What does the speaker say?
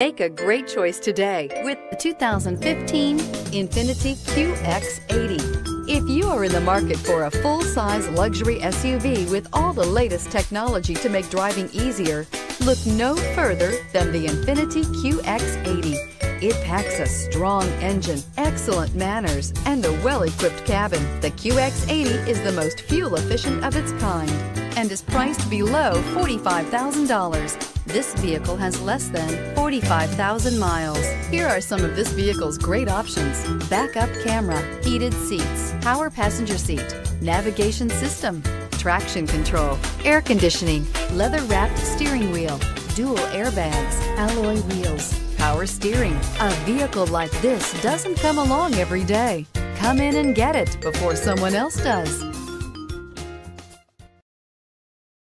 Make a great choice today with the 2015 Infiniti QX80. If you are in the market for a full-size luxury SUV with all the latest technology to make driving easier, look no further than the Infiniti QX80. It packs a strong engine, excellent manners, and a well-equipped cabin. The QX80 is the most fuel-efficient of its kind and is priced below $45,000. This vehicle has less than 45,000 miles. Here are some of this vehicle's great options: backup camera, heated seats, power passenger seat, navigation system, traction control, air conditioning, leather-wrapped steering wheel, dual airbags, alloy wheels, power steering. A vehicle like this doesn't come along every day. Come in and get it before someone else does.